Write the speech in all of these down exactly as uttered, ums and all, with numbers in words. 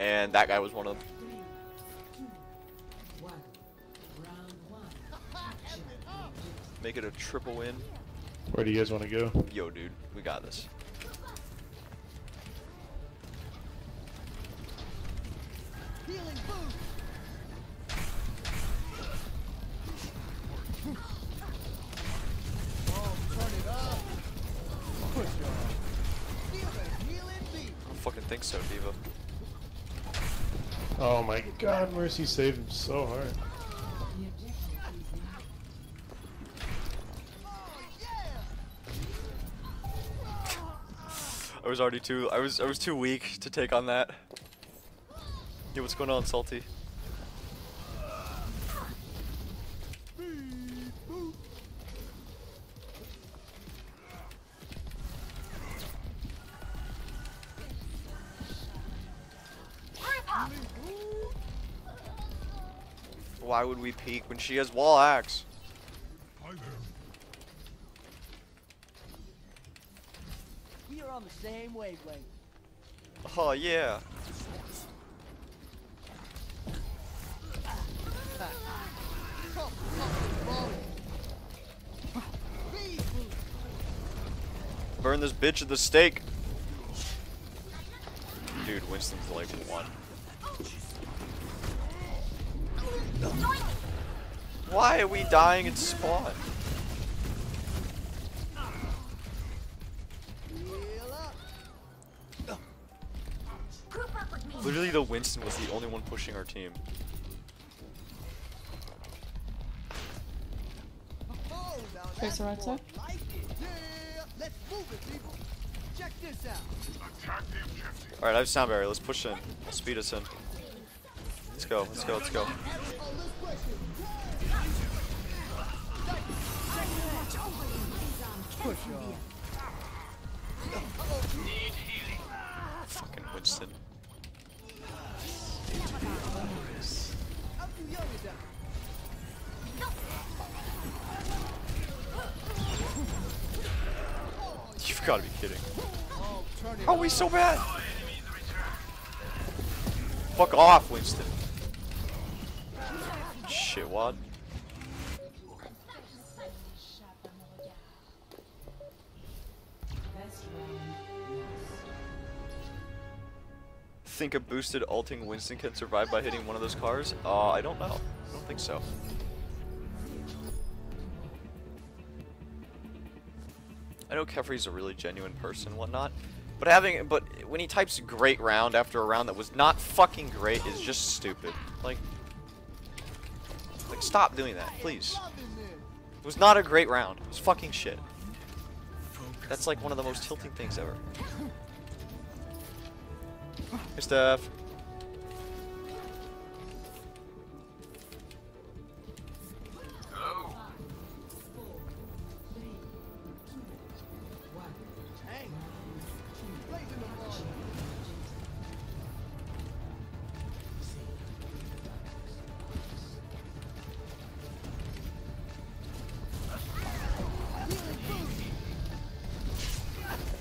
and that guy was one of them. Make it a triple win. Where do you guys want to go? Yo, dude, we got this. So, Diva. Oh my God, Mercy saved him so hard. I was already too. I was. I was too weak to take on that. Yo, what's going on, Salty? Why would we peek when she has wall axe? We are on the same wavelength. Oh yeah. Burn this bitch at the stake. Dude, Winston's like one. Why are we dying at spawn? Literally, the Winston was the only one pushing our team. Face the right side. All right, I have sound barrier. Let's push in. Let's speed us in. Let's go. Let's go. Let's go. Fucking Winston. You've got to be kidding. How are we so bad? Fuck off, Winston. Shitwad. Think a boosted ulting Winston can survive by hitting one of those cars? Uh, I don't know. I don't think so. I know Kefri's a really genuine person and whatnot, but having but when he types great round after a round that was not fucking great is just stupid. Like, like stop doing that, please. It was not a great round. It was fucking shit. That's like one of the most tilting things ever. Hey, Steph. Hello.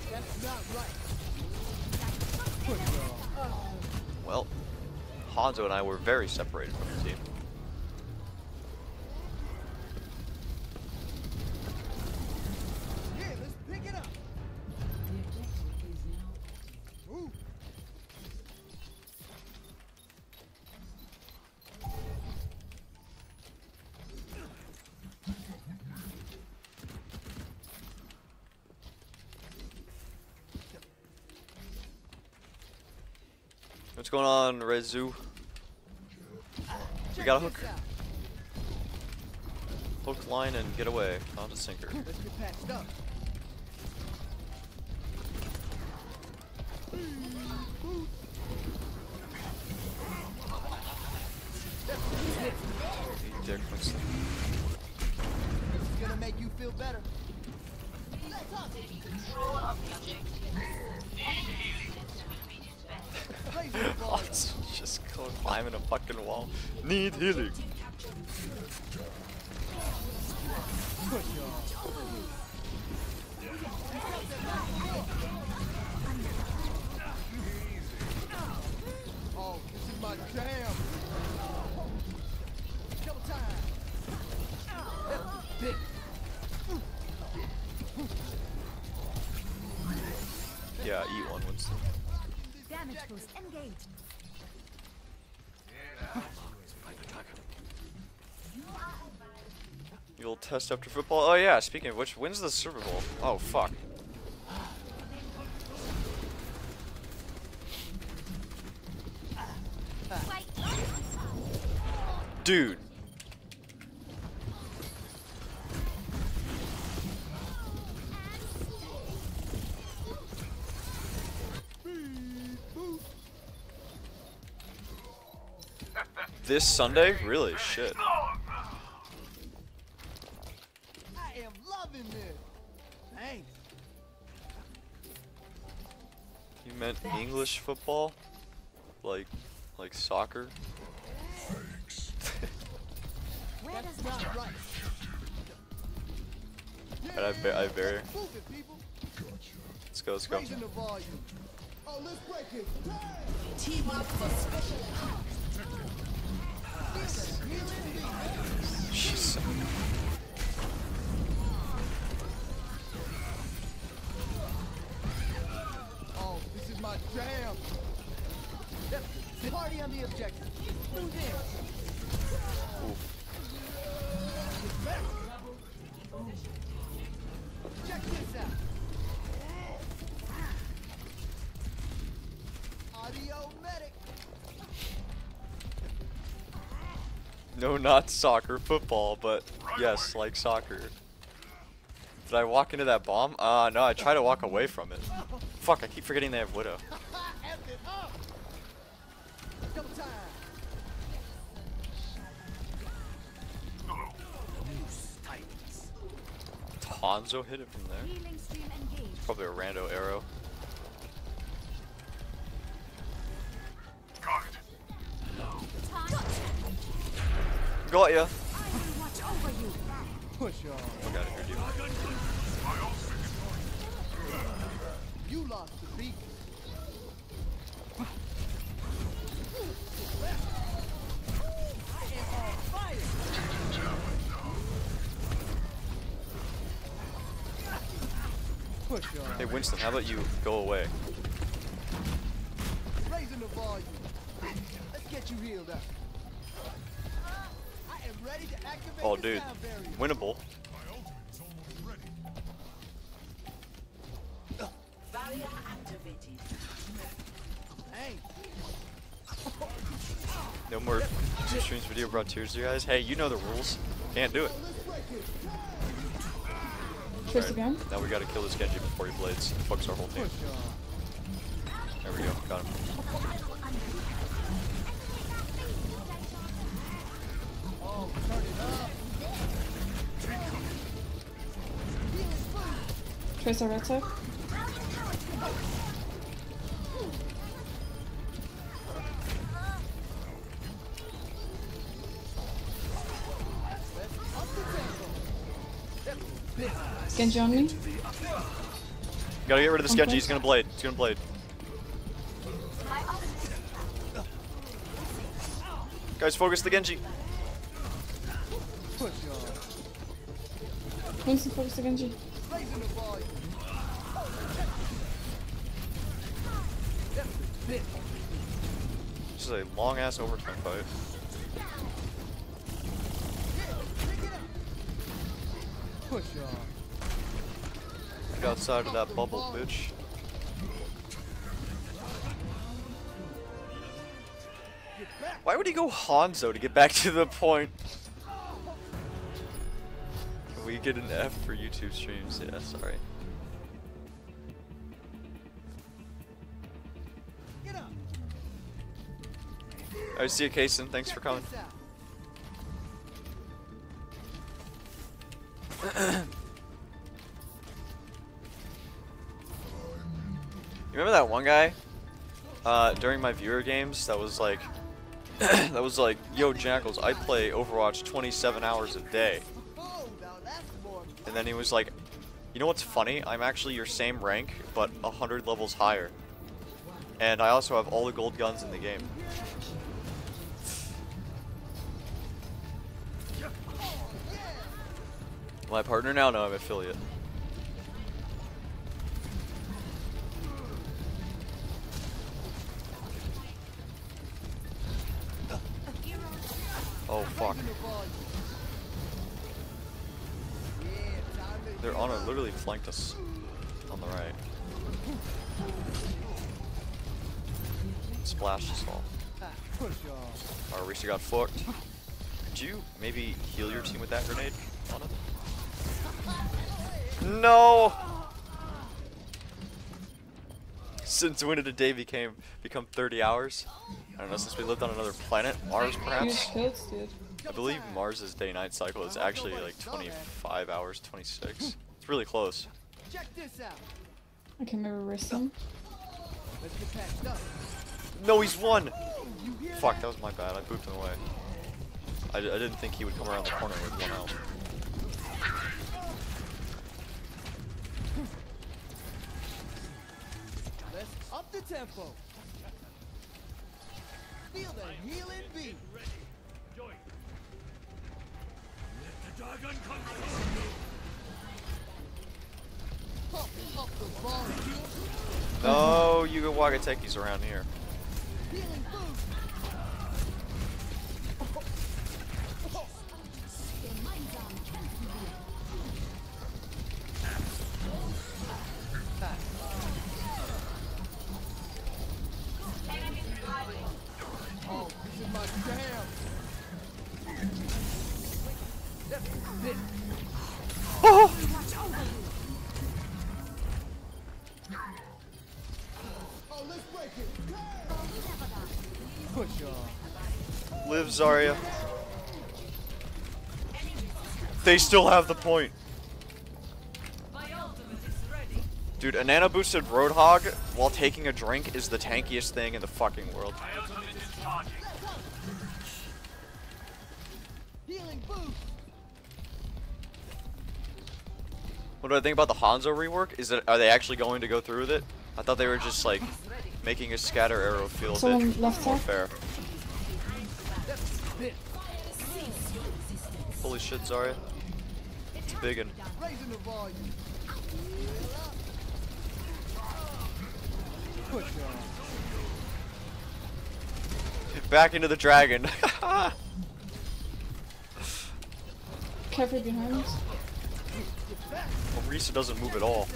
That's not right. Well, Hanzo and I were very separated from the team. Yeah, let's pick it up. Ooh. What's going on, Rezu? We got a hook. Hook, line, and get away. Found a sinker. Dick, it's gonna make you feel better. Control of the objective. Oh, it's just climbing a fucking wall. Need healing. Oh, God damn! Double time! That's the dick! Yeah, eat one, Winston. Damage boost engaged. You'll test after football? Oh yeah, speaking of which, when's the Super Bowl? Oh fuck. Dude. This Sunday? Really? Shit. I am loving this. Thanks. You meant English football? Like, like soccer? Alright, I, I bury. Let's go, let's go. She's so good. Oh, this is my jam. Party on the objective. Move in. Oof. Check this out. Audio medic. No, not soccer, football, but yes, like soccer. Did I walk into that bomb? Uh, no, I try to walk away from it. Fuck, I keep forgetting they have Widow. Hanzo hit it from there. Probably a rando arrow. Got it. No. Got ya. Push on. Look out of here, dude. You lost the beacon. I am on fire. Hey Winston, how about you go away? Raising the volume. Let's get you healed up. I am ready to activate. Oh dude, winnable. Barrier activated. Hey. No more two streams video brought tears to you guys. Hey, you know the rules. Can't do it. Right. Now we gotta kill this Genji before he blades. It fucks our whole team. There we go, got him. Oh, turn it up. Tracer right side. Genji on me. Gotta get rid of this Genji, he's gonna blade. He's gonna blade. Guys, focus the Genji. Winston, focus the Genji. This is a long ass overtime fight. Push on. Outside of that bubble, bitch. Why would he go Hanzo to get back to the point? Can we get an F for YouTube streams? Yeah, sorry. I see you, Kaysen. Thanks for coming. Remember that one guy uh, during my viewer games that was like, that was like, yo Jackals, I play Overwatch twenty-seven hours a day. And then he was like, you know what's funny? I'm actually your same rank, but a hundred levels higher. And I also have all the gold guns in the game. My partner now? No, I'm affiliate. Oh, fuck. Their honor literally flanked us on the right. Splashed us all. Our Arisa got fucked. Could you maybe heal your team with that grenade on it? No! Since when did a day became, become thirty hours? I don't know, since we lived on another planet, Mars perhaps? I believe Mars's day-night cycle is actually like twenty-five hours, twenty-six. It's really close. Check this out. I can never risk him. No, he's won! Fuck, that was my bad. I pooped him away. I, I didn't think he would come around the corner with one out. Let's up the tempo. Feel the healing beat. No, you can Wagateki's around here. Oh, this is my jam. Oh. Live, Zarya. They still have the point. Dude, a nano boosted Roadhog while taking a drink is the tankiest thing in the fucking world. What do I think about the Hanzo rework? Is it, are they actually going to go through with it? I thought they were just like making a scatter arrow feel a bit more fair. Holy shit, Zarya. It's big and back into the dragon. Cover behind us. Well, Risa doesn't move at all.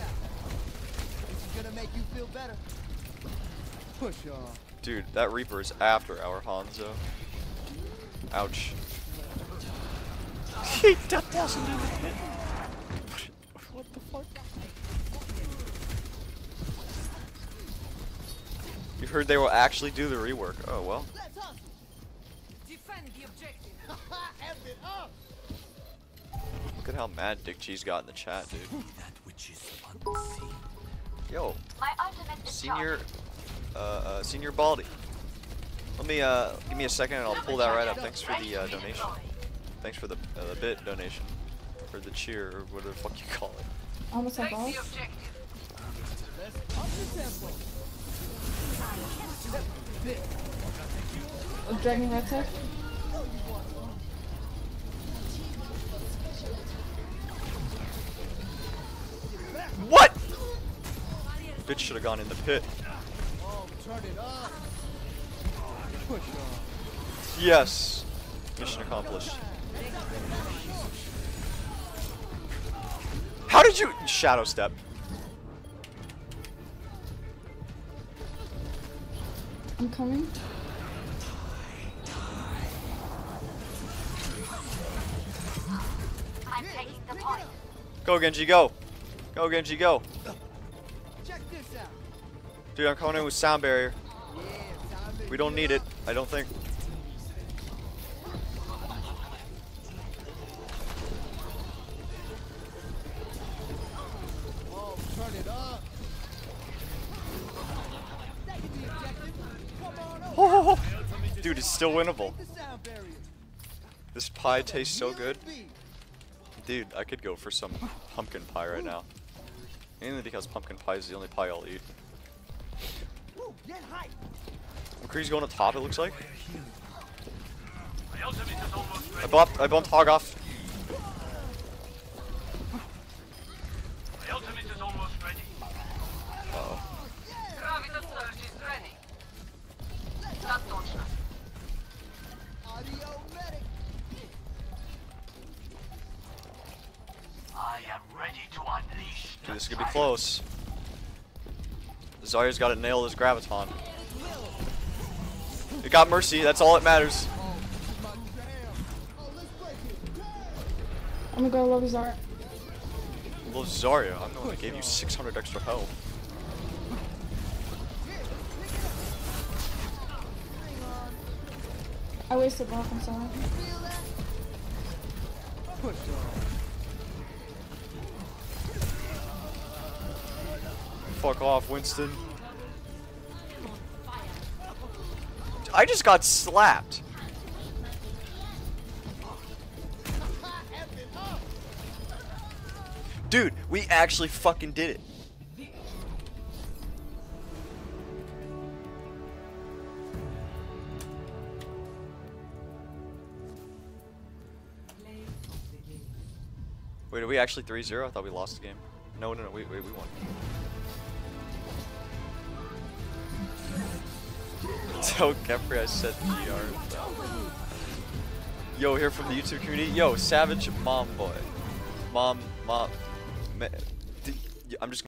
Dude, that Reaper is after our Hanzo. Ouch. That doesn't do it. What the fuck? You heard they will actually do the rework. Oh well. Defend the objective. Look at how mad Dick G's got in the chat, dude. That which is unseen. Yo, senior, uh, uh, senior Baldy. Let me, uh, give me a second and I'll pull that right up. Thanks for the uh, donation. Thanks for the uh, the bit donation, or the cheer, or whatever the fuck you call it. Almost a ball. Dragon right there. What? Bitch should have gone in the pit. Yes. Mission accomplished. How did you shadow step? I'm coming. I'm taking the point. Go, Genji, go. Go, Genji, go. Check this out. Dude, I'm coming in with sound barrier. We don't need it, I don't think. Oh, turn it up. Oh, dude, it's still winnable. This pie tastes so good. Dude, I could go for some pumpkin pie right now. Mainly because pumpkin pie is the only pie I'll eat. McCree's going to top, it looks like. I bumped, I bumped Hog off. Dude, this is gonna be close. Zarya's gotta nail this Graviton. It got Mercy, that's all that matters. I'm gonna go love Zarya. Love Zarya? I'm the one that gave you six hundred extra health. I wasted both, I'm sorry. Fuck off, Winston. I just got slapped. Dude, we actually fucking did it. Wait, are we actually three zero? I thought we lost the game. No, no, no, wait, wait, we won. Tell Kefri I said P R. Yo, here from the YouTube community. Yo, Savage Mom Boy. Mom, Mom. I'm just.